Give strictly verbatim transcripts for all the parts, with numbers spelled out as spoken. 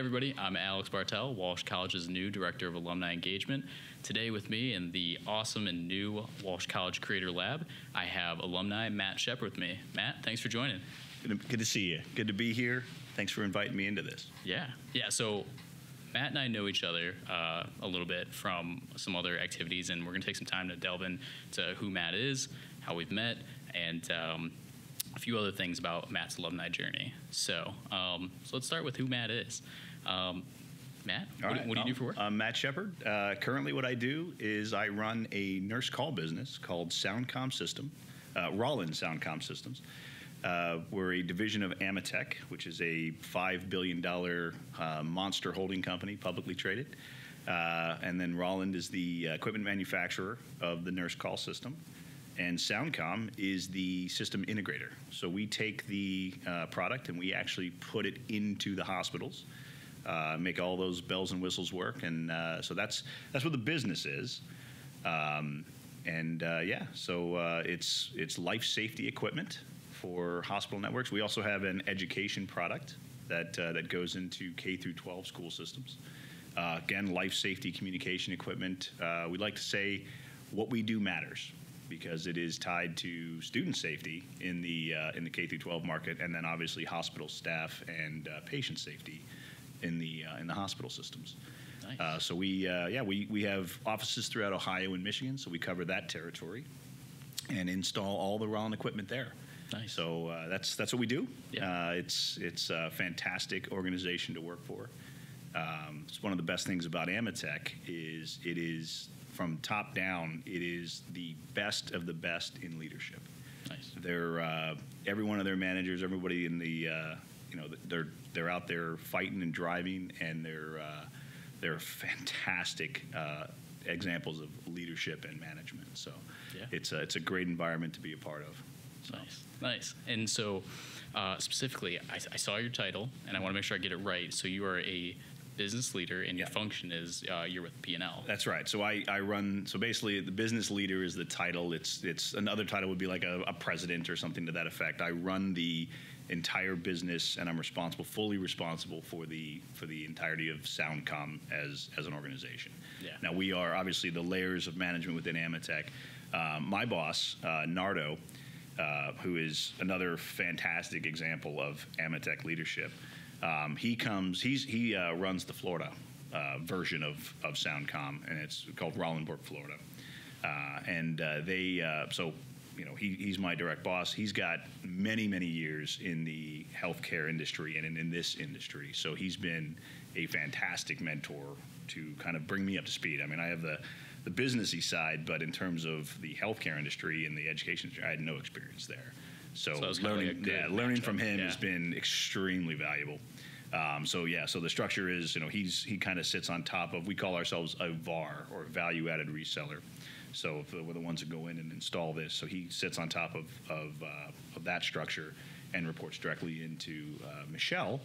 everybody, I'm Alex Bartell, Walsh College's new Director of Alumni Engagement. Today with me in the awesome and new Walsh College Creator Lab, I have alumni Matt Shepherd with me. Matt, thanks for joining. Good to, good to see you. Good to be here. Thanks for inviting me into this. Yeah. Yeah, so Matt and I know each other uh, a little bit from some other activities, and we're going to take some time to delve into who Matt is, how we've met, and um, a few other things about Matt's alumni journey. So, um, so let's start with who Matt is. Um, Matt, what, right. do, what do you um, do for work? I'm Matt Shepherd. Uh, currently what I do is I run a nurse call business called SoundCom System, uh, Rauland SoundCom Systems. Uh, we're a division of Ametek, which is a five billion dollars uh, monster holding company, publicly traded. Uh, and then Rollins is the equipment manufacturer of the nurse call system. And SoundCom is the system integrator. So we take the uh, product and we actually put it into the hospitals, uh, make all those bells and whistles work. And uh, so that's that's what the business is. Um, and uh, yeah, so uh, it's it's life safety equipment for hospital networks. We also have an education product that uh, that goes into K through twelve school systems. Uh, again, life safety communication equipment. Uh, we like to say what we do matters, because it is tied to student safety in the uh, in the K through twelve market, and then obviously hospital staff and uh, patient safety in the uh, in the hospital systems. Nice. Uh, so we uh, yeah we we have offices throughout Ohio and Michigan, so we cover that territory and install all the Rauland equipment there. Nice. So uh, that's that's what we do. Yeah. Uh, it's it's a fantastic organization to work for. Um, it's one of the best things about Ametek is it is, from top down, it is the best of the best in leadership. Nice. They're uh, every one of their managers, everybody in the uh, you know they're they're out there fighting and driving, and they're uh, they're fantastic uh, examples of leadership and management. So yeah. it's a, it's a great environment to be a part of. So. Nice, nice. And so uh, specifically, I, I saw your title, and I want to make sure I get it right. So you are a business leader, and your yeah. function is uh, you're with P and L. That's right. So I, I run, so basically the business leader is the title. It's it's another title would be like a, a president or something to that effect. I run the entire business, and I'm responsible, fully responsible for the for the entirety of SoundCom as as an organization. Yeah. Now we are obviously the layers of management within Ametek. Um, my boss, uh, Nardo, uh, who is another fantastic example of Ametek leadership. Um, he comes. He's he uh, runs the Florida uh, version of of SoundCom, and it's called Rollenburg, Florida. Uh, and uh, they uh, so you know he, he's my direct boss. He's got many many years in the healthcare industry and in, in this industry. So he's been a fantastic mentor to kind of bring me up to speed. I mean, I have the the businessy side, but in terms of the healthcare industry and the education industry, I had no experience there. So, so learning, yeah, learning from him yeah. has been extremely valuable. Um, so yeah, so the structure is, you know, he's he kind of sits on top of, we call ourselves a V A R, or value-added reseller. So if we're the ones that go in and install this. So he sits on top of of, uh, of that structure and reports directly into uh, Michelle,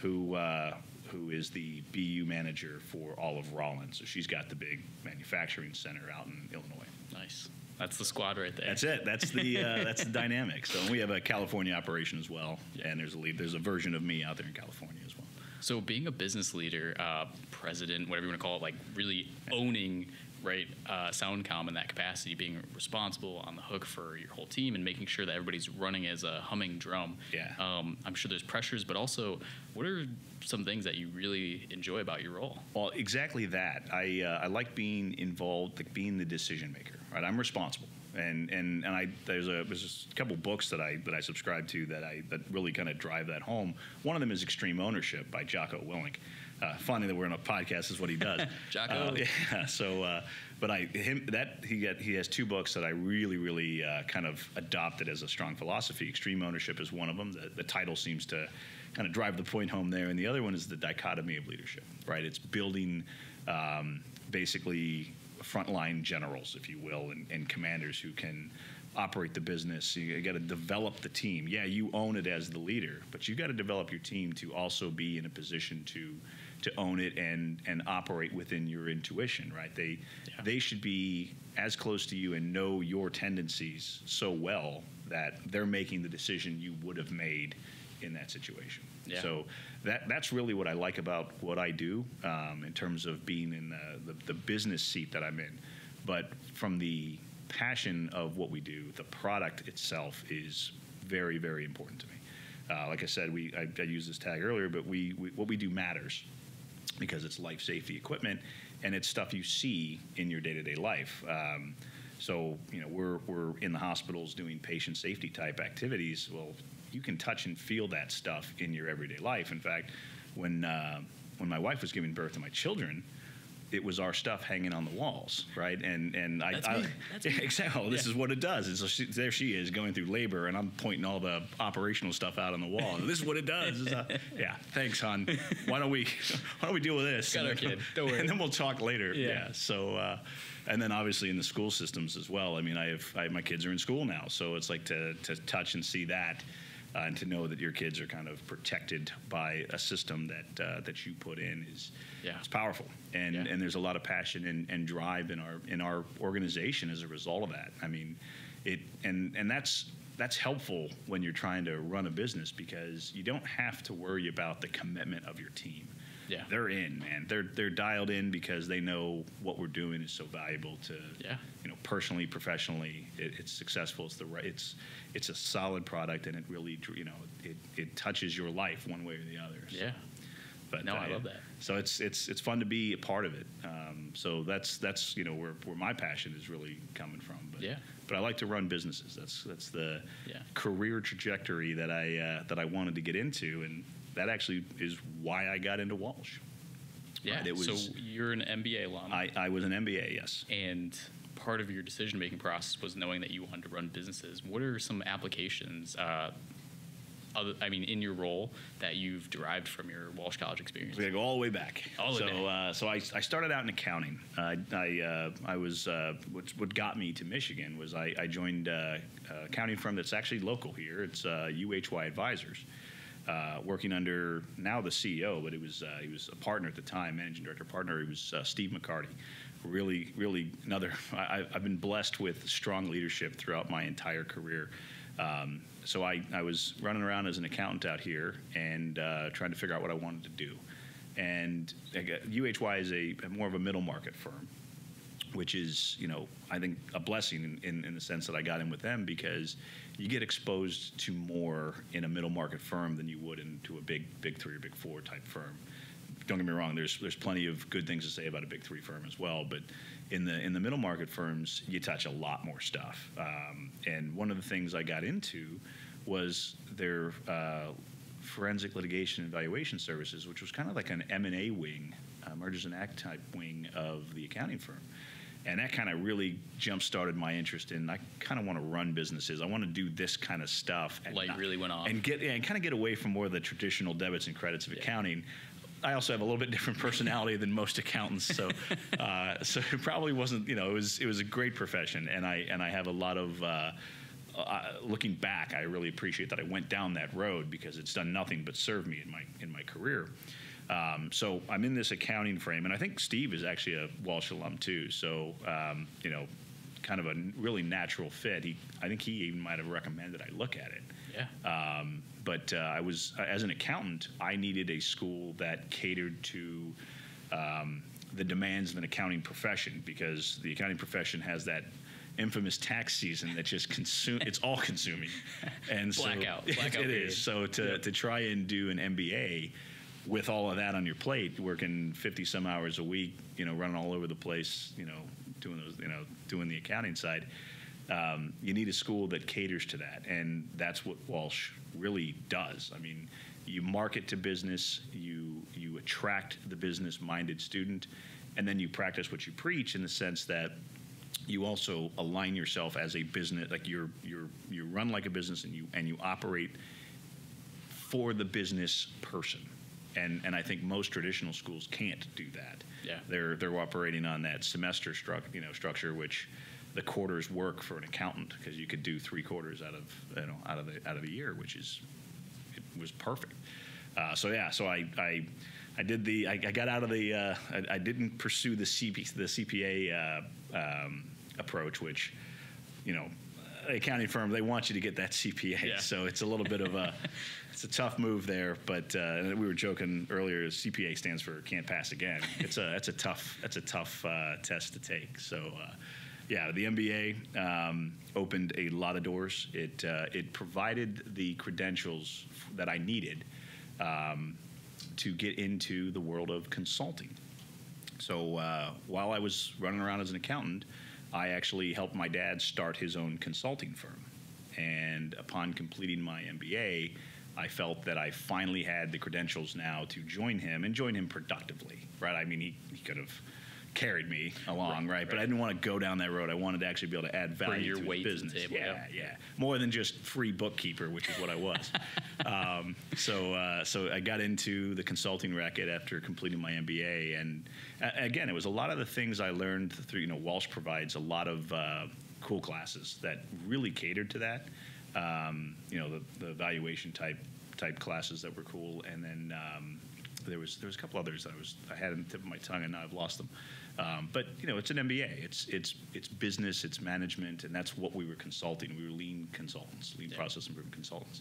who uh, who is the B U manager for all of Rollins. So she's got the big manufacturing center out in Illinois. Nice. That's the squad right there. That's it. That's the uh, that's the dynamic. So we have a California operation as well, yeah. and there's a lead, there's a version of me out there in California as well. So being a business leader, uh, president, whatever you want to call it, like really owning right uh, SoundCom in that capacity, being responsible, on the hook for your whole team, and making sure that everybody's running as a humming drum. Yeah. Um, I'm sure there's pressures, but also, what are some things that you really enjoy about your role? Well, exactly that. I uh, I like being involved, like being the decision maker. Right, I'm responsible, and and and I there's a there's a couple books that I that I subscribe to that I that really kind of drive that home. One of them is Extreme Ownership by Jocko Willink. Uh, funny that we're on a podcast is what he does. Jocko, uh, yeah. So, uh, but I him that he got he has two books that I really really uh, kind of adopted as a strong philosophy. Extreme Ownership is one of them. The, the title seems to kind of drive the point home there, and the other one is The Dichotomy of Leadership. Right, it's building um, basically. Frontline generals, if you will, and, and commanders who can operate the business. So you got to develop the team. Yeah, you own it as the leader, but you got to develop your team to also be in a position to to own it and and operate within your intuition. Right? They yeah. they should be as close to you and know your tendencies so well that they're making the decision you would have made in that situation. Yeah. So that that's really what I like about what I do um, in terms of being in the, the, the business seat that I'm in. But from the passion of what we do, the product itself is very, very important to me. Uh, like I said, we I, I used this tag earlier, but we, we what we do matters, because it's life safety equipment and it's stuff you see in your day-to-day life. Um, so, you know, we're, we're in the hospitals doing patient safety type activities. Well, you can touch and feel that stuff in your everyday life. In fact, when, uh, when my wife was giving birth to my children, it was our stuff hanging on the walls, right? And and That's I, I exactly. Well, this yeah. is what it does. And so she, there she is going through labor, and I'm pointing all the operational stuff out on the wall. This is what it does. A, yeah, thanks, hon. Why don't we why don't we deal with this? Got our kid. Don't worry. And then we'll talk later. Yeah. yeah so, uh, and then obviously in the school systems as well. I mean, I have, I have my kids are in school now, so it's like to to touch and see that. Uh, and to know that your kids are kind of protected by a system that uh, that you put in is yeah. it's powerful, and yeah. and there's a lot of passion and, and drive in our in our organization as a result of that. I mean, it and and that's that's helpful when you're trying to run a business, because you don't have to worry about the commitment of your team. Yeah, they're in, man. They're they're dialed in because they know what we're doing is so valuable to yeah. you know, personally, professionally. It, it's successful. It's the right. It's it's a solid product, and it really, you know, it, it touches your life one way or the other. So. Yeah. But no, uh, I love that. So it's it's it's fun to be a part of it. Um, so that's that's you know where where my passion is really coming from. But yeah. But I like to run businesses. That's that's the yeah. career trajectory that I uh, that I wanted to get into, and that actually is why I got into Walsh. Yeah. Right? It was, so you're an M B A alum. I, I was an M B A, yes. And part of your decision making process was knowing that you wanted to run businesses. What are some applications? Uh, Other, I mean, in your role that you've derived from your Walsh College experience? We're going to go all the way back. All the way so, back. Uh, so I, I started out in accounting. I I, uh, I was, uh, what, what got me to Michigan was I, I joined uh, a accounting firm that's actually local here. It's uh, U H Y Advisors, uh, working under now the C E O, but it was uh, he was a partner at the time, managing director partner. He was uh, Steve McCarty. Really, really another, I, I've been blessed with strong leadership throughout my entire career. Um, so I, I was running around as an accountant out here and uh, trying to figure out what I wanted to do. And I got, U H Y is a, a more of a middle market firm, which is, you know, I think a blessing in, in, in the sense that I got in with them, because you get exposed to more in a middle market firm than you would into a big big three or big four type firm. Don't get me wrong. There's there's plenty of good things to say about a big three firm as well, but in the in the middle market firms, you touch a lot more stuff. Um, and one of the things I got into was their uh, forensic litigation and valuation services, which was kind of like an M and A wing, uh, mergers and act type wing of the accounting firm. And that kind of really jump-started my interest in, I kind of want to run businesses. I want to do this kind of stuff. And Light not, really went off. And get yeah, and kind of get away from more of the traditional debits and credits of yeah. accounting. I also have a little bit different personality than most accountants, so uh, so it probably wasn't. You know, it was it was a great profession, and I and I have a lot of. Uh, uh, looking back, I really appreciate that I went down that road, because it's done nothing but serve me in my in my career. Um, so I'm in this accounting frame, and I think Steve is actually a Walsh alum too. So um, you know, kind of a really natural fit. He, I think he even might have recommended I look at it. Yeah. Um, but uh, I was, as an accountant, I needed a school that catered to um, the demands of an accounting profession, because the accounting profession has that infamous tax season that just consume. It's all consuming. And blackout. So blackout. It, it is. So to yeah. to try and do an M B A with all of that on your plate, working fifty some hours a week, you know, running all over the place, you know, doing those, you know, doing the accounting side. Um, you need a school that caters to that, and that's what Walsh really does. I mean, you market to business, you you attract the business-minded student, and then you practice what you preach, in the sense that you also align yourself as a business, like you're you're you run like a business, and you and you operate for the business person. And and I think most traditional schools can't do that. Yeah, they're they're operating on that semester struct you know structure, which the quarters work for an accountant, because you could do three quarters out of you know out of the out of a year, which is it was perfect. Uh, so yeah, so I I, I did the I, I got out of the uh, I, I didn't pursue the C P the C P A uh, um, approach, which you know. accounting firm, they want you to get that C P A. Yeah. So it's a little bit of a, it's a tough move there. But uh, we were joking earlier. C P A stands for can't pass again. It's a that's a tough that's a tough uh, test to take. So uh, yeah, the M B A um, opened a lot of doors. It uh, it provided the credentials that I needed um, to get into the world of consulting. So uh, while I was running around as an accountant, I actually helped my dad start his own consulting firm. And upon completing my M B A, I felt that I finally had the credentials now to join him and join him productively, right? I mean, he, he could have carried me along, right, right? right? But I didn't want to go down that road. I wanted to actually be able to add value to his business. To table, yeah, yeah, yeah. More than just free bookkeeper, which is what I was. um, so, uh, so I got into the consulting racket after completing my M B A, and uh, again, it was a lot of the things I learned through. You know, Walsh provides a lot of uh, cool classes that really catered to that. Um, you know, the, the valuation type type classes that were cool, and then. Um, There was there was a couple others that I was I had on the tip of my tongue and now I've lost them, um, but you know it's an M B A. It's it's it's business, it's management, and that's what we were consulting. We were lean consultants, lean yeah. process improvement consultants.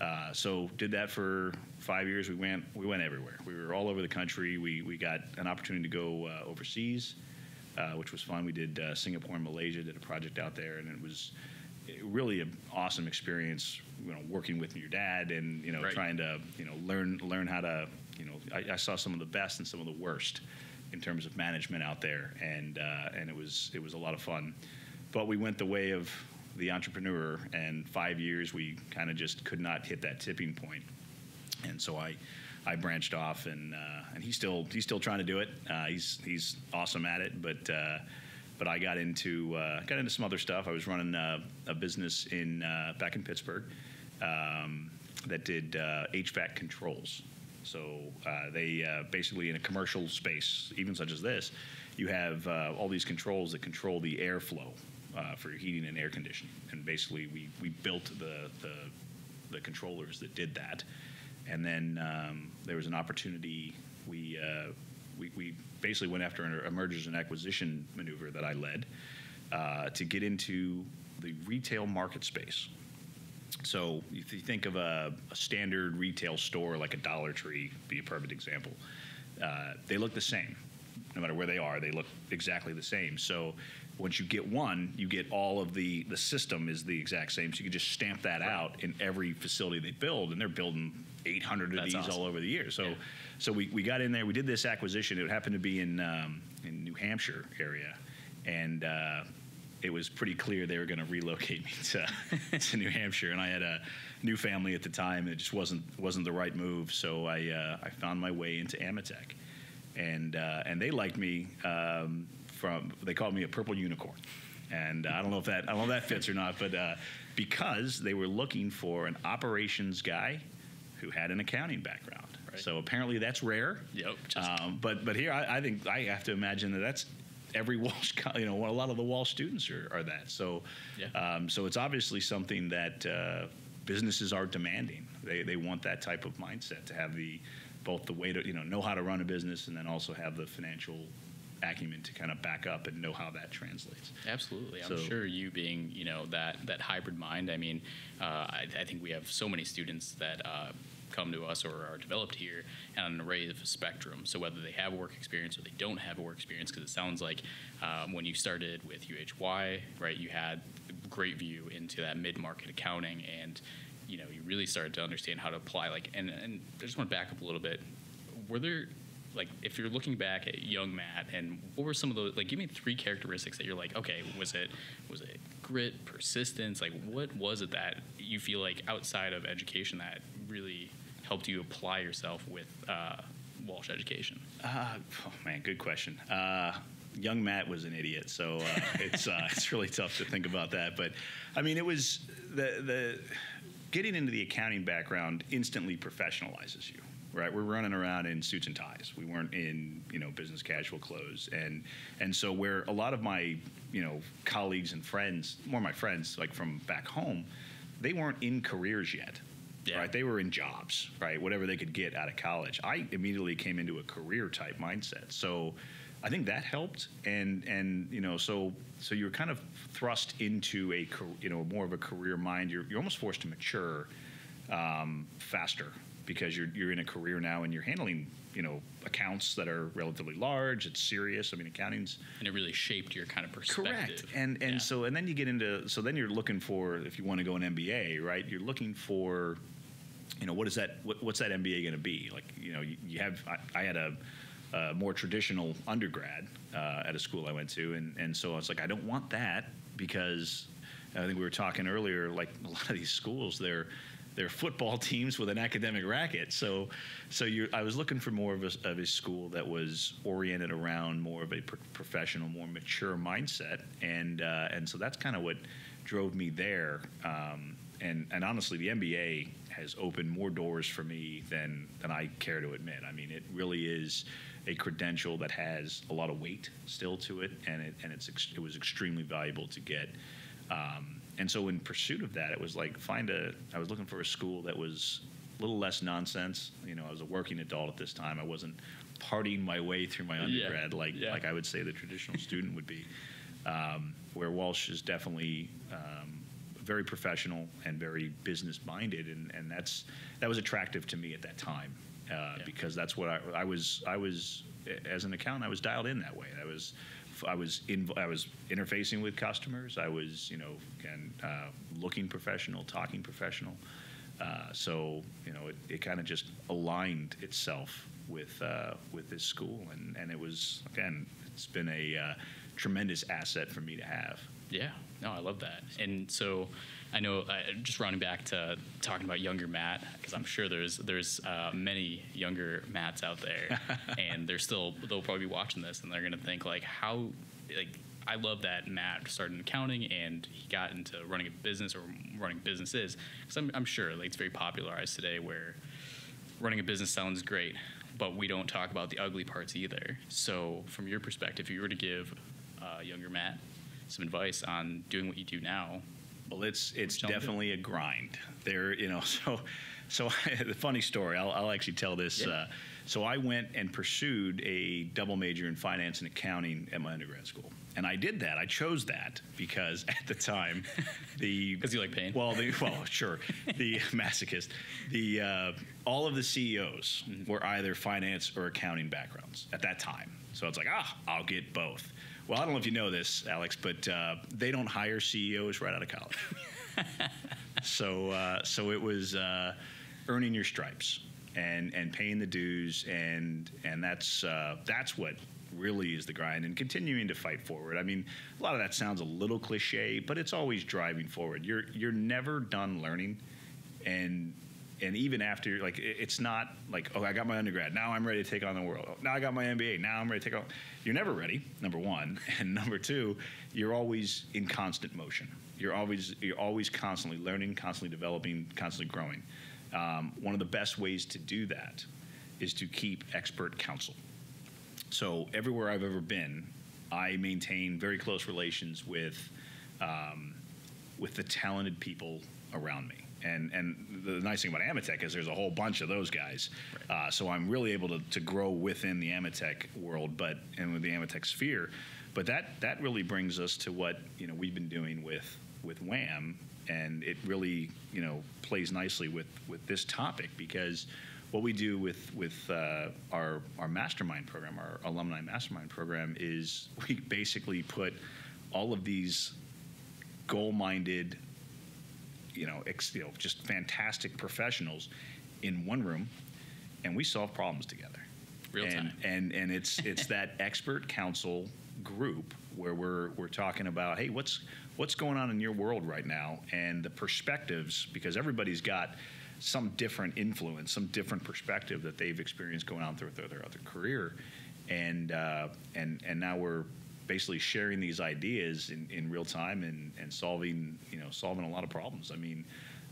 Uh, so did that for five years. We went we went everywhere. We were all over the country. We we got an opportunity to go uh, overseas, uh, which was fun. We did uh, Singapore and Malaysia. Did a project out there, and it was. Really an awesome experience, you know, working with your dad and you know right. trying to you know learn learn how to you know I, I saw some of the best and some of the worst in terms of management out there, and uh, and it was it was a lot of fun, but we went the way of the entrepreneur, and five years we kind of just could not hit that tipping point, and so I I branched off, and uh, and he's still he's still trying to do it. Uh, he's he's awesome at it, but. Uh, But I got into uh, got into some other stuff. I was running uh, a business in uh, back in Pittsburgh um, that did uh, H V A C controls. So uh, they uh, basically in a commercial space, even such as this, you have uh, all these controls that control the airflow uh, for heating and air conditioning. And basically, we we built the the, the controllers that did that. And then um, there was an opportunity we. Uh, We, we basically went after a mergers and acquisition maneuver that I led uh, to get into the retail market space. So if you think of a, a standard retail store like a Dollar Tree, be a perfect example, uh, they look the same. No matter where they are, they look exactly the same. So once you get one, you get all of the, the system is the exact same. So you can just stamp that right. out in every facility they build, and they're building eight hundred of That's these awesome. All over the year. So yeah. so we, we got in there. We did this acquisition. It happened to be in um, in New Hampshire area, and uh, it was pretty clear they were going to relocate me to, to New Hampshire. And I had a new family at the time, and it just wasn't wasn't the right move. So I uh, I found my way into Ametek, and uh, and they liked me um, from they called me a purple unicorn. And uh, I don't know if that I don't know if that fits or not, but uh, because they were looking for an operations guy who had an accounting background. Right. So apparently that's rare. Yep. Um, but but here I, I think I have to imagine that that's every Walsh, you know, a lot of the Walsh students are, are that. So yeah. um, so it's obviously something that uh, businesses are demanding. They they want that type of mindset to have the both the way to you know know how to run a business and then also have the financial acumen to kind of back up and know how that translates. Absolutely. So, I'm sure you being, you know, that, that hybrid mind, I mean, uh, I, I think we have so many students that uh, come to us or are developed here on an array of spectrum. So whether they have work experience or they don't have work experience, because it sounds like um, when you started with U H Y, right, you had a great view into that mid-market accounting, and, you know, you really started to understand how to apply, like, and, and I just want to back up a little bit. Were there... Like, if you're looking back at young Matt, and what were some of those, like, give me three characteristics that you're like, okay, was it was it grit, persistence? Like, what was it that you feel like outside of education that really helped you apply yourself with uh, Walsh education? Uh, oh, man, good question. Uh, young Matt was an idiot, so uh, it's uh, it's really tough to think about that. But, I mean, it was the the getting into the accounting background instantly professionalizes you. Right, we're running around in suits and ties. We weren't in, you know, business casual clothes, and and so where a lot of my, you know, colleagues and friends, more my friends, like from back home, they weren't in careers yet, yeah. right? They were in jobs, right? Whatever they could get out of college. I immediately came into a career type mindset. So I think that helped, and and you know, so so you're kind of thrust into a you know more of a career mind. You're you're almost forced to mature um, faster because you're you're in a career now and you're handling you know accounts that are relatively large. It's serious. I mean, accounting's and it really shaped your kind of perspective. Correct. And and yeah. so and then you get into so then you're looking for if you want to go an M B A, right? You're looking for you know what is that what, what's that M B A going to be like? You know, you, you have I, I had a Uh, more traditional undergrad uh, at a school I went to, and, and so I was like, I don't want that because I think we were talking earlier, like a lot of these schools, they're they're football teams with an academic racket. So so you, I was looking for more of a, of a school that was oriented around more of a pro- professional, more mature mindset, and uh, and so that's kind of what drove me there. Um, and and honestly, the M B A has opened more doors for me than than I care to admit. I mean, it really is a credential that has a lot of weight still to it, and it and it's it was extremely valuable to get. Um, and so, in pursuit of that, it was like find a. I was looking for a school that was a little less nonsense. You know, I was a working adult at this time. I wasn't partying my way through my undergrad yeah. like yeah. like I would say the traditional student would be. Um, where Walsh is definitely. Um, very professional and very business minded, and, and that's that was attractive to me at that time uh, yeah. because that's what I, I was I was as an accountant I was dialed in that way. I was I was in, I was interfacing with customers. I was you know and uh, looking professional, talking professional. Uh, so you know it, it kind of just aligned itself with uh, with this school, and, and it was again it's been a uh, tremendous asset for me to have. Yeah, no, I love that. And so I know uh, just rounding back to talking about younger Matt, because I'm sure there's there's uh, many younger Matts out there, and they're still they'll probably be watching this, and they're gonna think like how like I love that Matt started in accounting and he got into running a business or running businesses, because I'm I'm sure like it's very popularized today where running a business sounds great, but we don't talk about the ugly parts either. So from your perspective, if you were to give uh, younger Matt some advice on doing what you do now. Well, it's it's definitely a grind. There, you know, so so the funny story. I'll I'll actually tell this. Yeah. Uh, so I went and pursued a double major in finance and accounting at my undergrad school, and I did that. I chose that because at the time, the because you like pain. Well, the well, sure, the masochist. The uh, all of the C E Os mm-hmm. were either finance or accounting backgrounds at that time. So it's like ah, I'll get both. Well, I don't know if you know this, Alex, but uh, they don't hire C E Os right out of college. so, uh, so it was uh, earning your stripes and, and paying the dues, and and that's uh, that's what really is the grind, and continuing to fight forward. I mean, a lot of that sounds a little cliche, but it's always driving forward. You're you're never done learning, and. And even after, like, it's not like, oh, I got my undergrad. Now I'm ready to take on the world. Oh, now I got my M B A. Now I'm ready to take on. You're never ready, number one. And number two, you're always in constant motion. You're always you're always constantly learning, constantly developing, constantly growing. Um, one of the best ways to do that is to keep expert counsel. So everywhere I've ever been, I maintain very close relations with um, with the talented people around me. And and the nice thing about Ametek is there's a whole bunch of those guys. Right. Uh, so I'm really able to, to grow within the Ametek world, but and with the Ametek sphere. But that that really brings us to what you know we've been doing with with W A M, and it really you know plays nicely with, with this topic, because what we do with with uh, our our mastermind program, our alumni mastermind program, is we basically put all of these goal-minded. You know, ex, you know, just fantastic professionals in one room, and we solve problems together. Real and, time. And and it's it's that expert counsel group where we're we're talking about, hey, what's what's going on in your world right now, and the perspectives, because everybody's got some different influence, some different perspective that they've experienced going on through, through their other career, and uh, and and now we're. Basically sharing these ideas in, in real time and, and solving you know solving a lot of problems. I mean,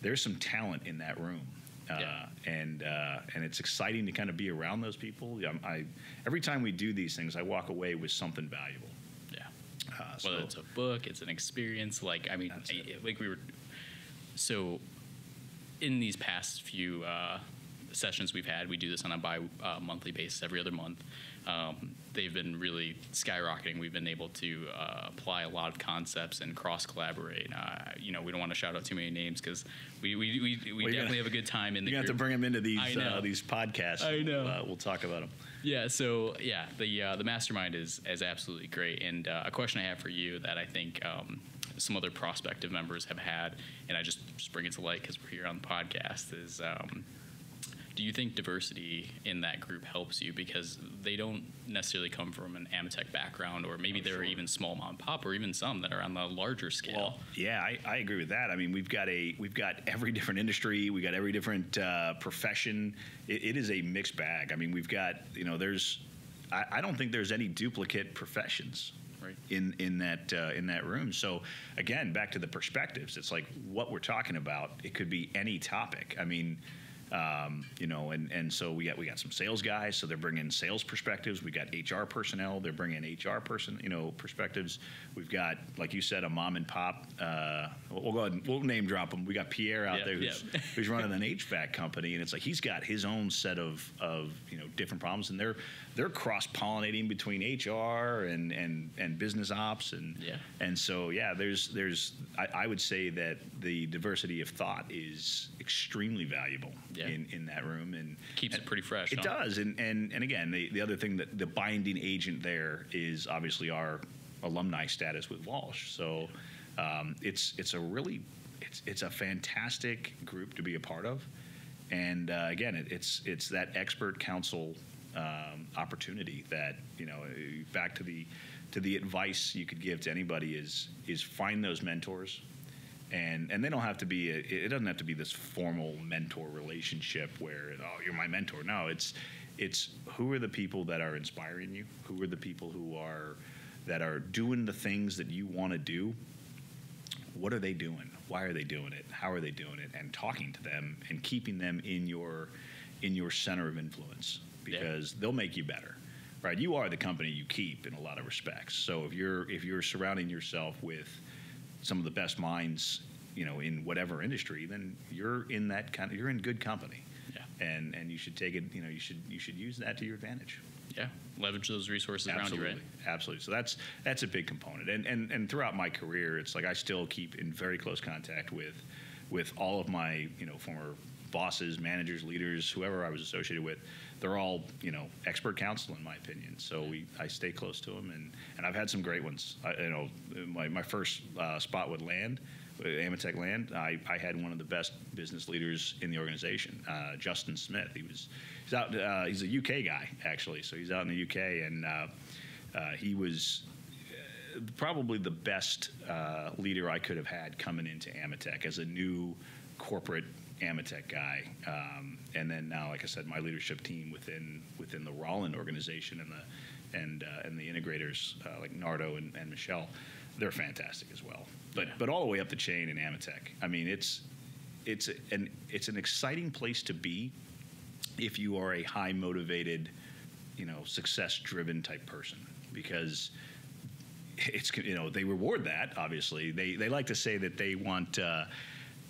there's some talent in that room, uh, yeah. and uh, and it's exciting to kind of be around those people. I, I every time we do these things, I walk away with something valuable. Yeah, uh, so, whether it's a book, it's an experience. Like I mean, I, like we were so in these past few uh, sessions we've had, we do this on a bi-monthly uh, basis every other month. Um, they've been really skyrocketing. We've been able to uh, apply a lot of concepts and cross-collaborate. Uh, you know, we don't want to shout out too many names because we, we, we, we well, definitely gonna, have a good time in the group. You have to bring them into these, uh, these podcasts. I know. Uh, we'll talk about them. Yeah, so, yeah, the uh, the Mastermind is, is absolutely great. And uh, a question I have for you that I think um, some other prospective members have had, and I just, just bring it to light because we're here on the podcast, is um, do you think diversity in that group helps you? Because they don't necessarily come from an Ametek background, or maybe oh, they're sure. even small mom and pop, or even some that are on the larger scale. Well, yeah, I, I agree with that. I mean, we've got a we've got every different industry, we got every different uh, profession. It, it is a mixed bag. I mean, we've got, you know, there's I, I don't think there's any duplicate professions. Right. In in that uh, in that room. So again, back to the perspectives. It's like what we're talking about. It could be any topic. I mean, um, you know, and and so we got we got some sales guys. So they're bringing sales perspectives. We got H R personnel. They're bringing H R person you know perspectives. We've got, like you said, a mom and pop. Uh, we'll go ahead and we'll name drop them. We got Pierre out yep, there who's yep. who's running an H V A C company, and it's like he's got his own set of of you know different problems, and they're they're cross-pollinating between H R and and and business ops, and yeah. and so yeah, there's there's I, I would say that the diversity of thought is extremely valuable yeah. in, in that room, and keeps and it pretty fresh. It huh? does, and and and again, the the other thing that the binding agent there is obviously our alumni status with Walsh. So um, it's it's a really it's it's a fantastic group to be a part of, and uh, again, it, it's it's that expert council. Um, opportunity that, you know, back to the to the advice you could give to anybody is is find those mentors, and and they don't have to be a, it doesn't have to be this formal mentor relationship where, oh, you're my mentor. No, it's it's who are the people that are inspiring you, who are the people who are that are doing the things that you want to do. What are they doing? Why are they doing it? How are they doing it? And talking to them and keeping them in your in your center of influence. Because yeah. they'll make you better, right? You are the company you keep in a lot of respects. So if you're if you're surrounding yourself with some of the best minds, you know, in whatever industry, then you're in that kind of, you're in good company, yeah. And and you should take it. You know, you should you should use that to your advantage. Yeah, leverage those resources Absolutely. around you, right? Absolutely. So that's that's a big component. And and and throughout my career, it's like I still keep in very close contact with with all of my you know former. bosses, managers, leaders, whoever I was associated with. They're all, you know, expert counsel in my opinion. So we, I stay close to them, and, and I've had some great ones. I, you know, my, my first uh, spot with Land, Ametek Land, I, I had one of the best business leaders in the organization, uh, Justin Smith. He was, he's out, uh, he's a U K guy actually, so he's out in the U K, and uh, uh, he was probably the best uh, leader I could have had coming into Ametek as a new corporate Ametek guy, um, and then now, like I said, my leadership team within within the Rollins organization and the and uh, and the integrators uh, like Nardo and, and Michelle, they're fantastic as well. But yeah. but all the way up the chain in Ametek, I mean, it's it's an it's an exciting place to be if you are a high motivated, you know, success driven type person, because it's you know they reward that obviously. They they like to say that they want. Uh,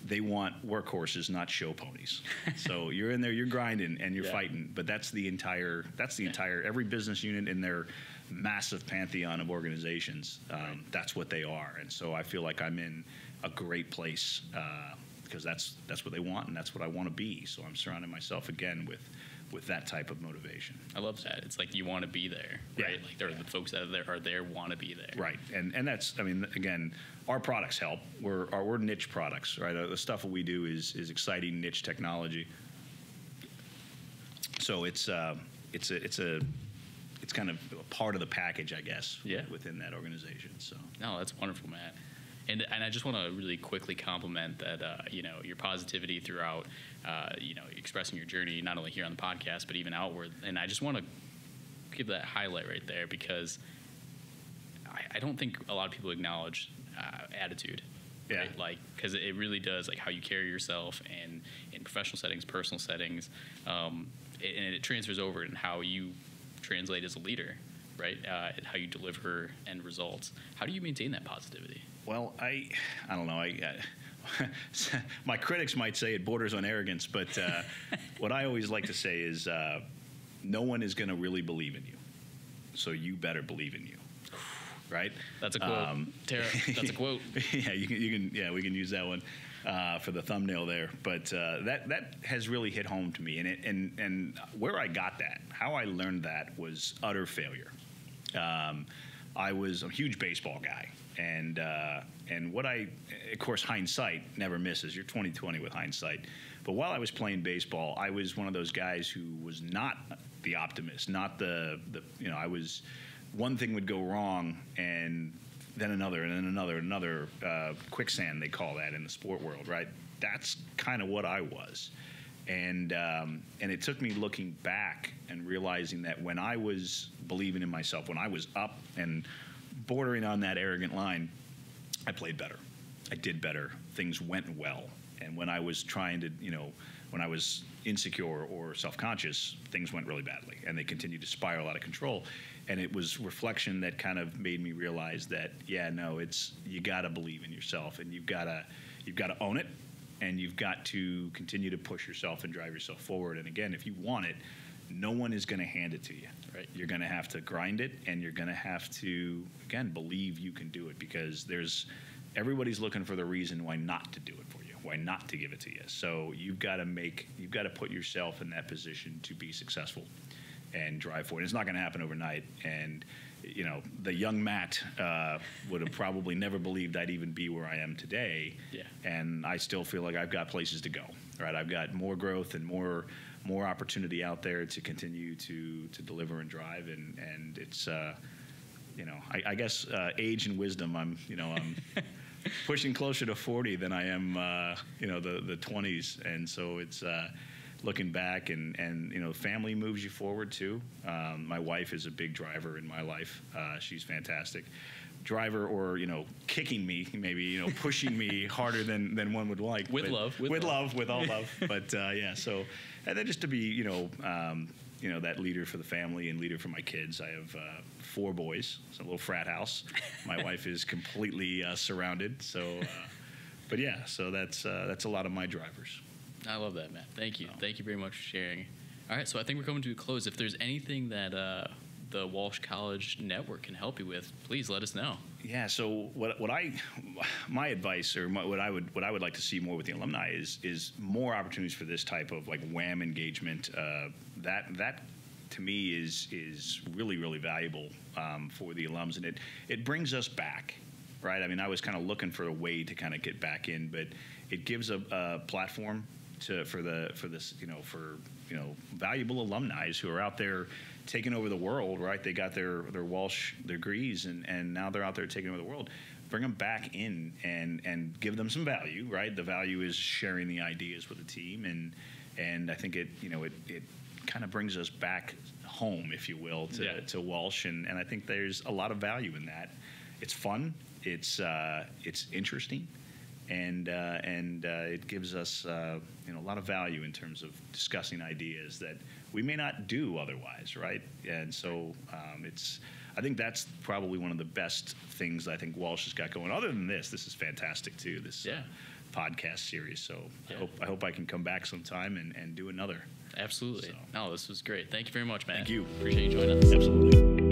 They want workhorses, not show ponies. So you're in there, you're grinding and you're yeah. fighting. But that's the entire, that's the yeah. entire, every business unit in their massive pantheon of organizations, um, right. that's what they are. And so I feel like I'm in a great place uh, because that's that's what they want and that's what I want to be. So I'm surrounding myself again with with that type of motivation. I love that. It's like you want to be there, right? Yeah. Like there are yeah. the folks that are there, are there want to be there. Right. And and that's, I mean, again, our products help. We're, our, we're niche products, right? The stuff we do is is exciting niche technology. So it's uh, it's a, it's a, it's kind of a part of the package, I guess, yeah. within that organization. So no, that's wonderful, Matt. And, and I just want to really quickly compliment that, uh, you know, your positivity throughout, uh, you know, expressing your journey, not only here on the podcast, but even outward. And I just want to give that highlight right there, because I, I don't think a lot of people acknowledge uh, attitude. Yeah. Right? Like, because it really does, like, how you carry yourself and in professional settings, personal settings, um, it, and it transfers over in how you translate as a leader. Right, uh, and how you deliver end results. How do you maintain that positivity? Well, I, I don't know. I, my critics might say it borders on arrogance, but uh, what I always like to say is uh, no one is going to really believe in you, so you better believe in you. Right? That's a quote. Um, Tara, that's a quote. Yeah, you can, you can. Yeah, we can use that one uh, for the thumbnail there. But uh, that that has really hit home to me, and it, and and where I got that, how I learned that was utter failure. Um, I was a huge baseball guy, and uh, and what I, of course, hindsight never misses. You're twenty twenty with hindsight. But while I was playing baseball, I was one of those guys who was not the optimist, not the the you know I was. One thing would go wrong, and then another, and then another, another uh, quicksand, they call that in the sport world, right? That's kind of what I was. And um, and it took me looking back and realizing that when I was believing in myself, when I was up and bordering on that arrogant line, I played better. I did better. Things went well. And when I was trying to, you know, when I was insecure or self-conscious, things went really badly, and they continued to spiral out of control. And it was reflection that kind of made me realize that, yeah, no, it's you got to believe in yourself, and you've got to you've got to own it, and you've got to continue to push yourself and drive yourself forward. And again, if you want it, no one is going to hand it to you. Right? You're going to have to grind it, and you're going to have to, again, believe you can do it, because there's everybody's looking for the reason why not to do it for you, why not to give it to you. So you've got to make, you've got to put yourself in that position to be successful and drive forward. It's not going to happen overnight. And, you know, the young Matt uh, would have probably never believed I'd even be where I am today. Yeah. And I still feel like I've got places to go, right? I've got more growth and more more opportunity out there to continue to, to deliver and drive. And, and it's, uh, you know, I, I guess uh, age and wisdom, I'm, you know, I'm... pushing closer to forty than I am, uh, you know, the, the twenties. And so it's uh, looking back and, and, you know, family moves you forward too. Um, my wife is a big driver in my life. Uh, she's fantastic. Driver or, you know, kicking me, maybe, you know, pushing me harder than, than one would like. With but, love. With, with love. love, with all love. But, uh, yeah, so, and then just to be, you know, um, you know, that leader for the family and leader for my kids. I have uh, four boys. It's a little frat house. My wife is completely uh, surrounded. So, uh, but yeah, so that's uh, that's a lot of my drivers. I love that, Matt. Thank you. So. Thank you very much for sharing. All right, so I think we're coming to a close. If there's anything that uh, the Walsh College Network can help you with, please let us know. Yeah. So what what I my advice or my, what I would what I would like to see more with the alumni is is more opportunities for this type of like W A M engagement. Uh, that that to me is is really really valuable um, for the alums, and it it brings us back. Right. I mean, I was kind of looking for a way to kind of get back in, but it gives a, a platform to for the for this you know for you know valuable alumni who are out there taking over the world, right? They got their their Walsh degrees, and, and now they're out there taking over the world. Bring them back in and and give them some value, right? The value is sharing the ideas with the team, and and I think it you know it it kind of brings us back home, if you will, to yeah. to Walsh, and and I think there's a lot of value in that. It's fun, it's uh, it's interesting. And uh, and uh, it gives us uh, you know a lot of value in terms of discussing ideas that we may not do otherwise, right? And so um, it's I think that's probably one of the best things that I think Walsh has got going. Other than this, this is fantastic too. This yeah. uh, podcast series. So yeah. I hope I hope I can come back sometime and, and do another. Absolutely. So. No, this was great. Thank you very much, Matt. Thank you. Appreciate you joining us. Absolutely.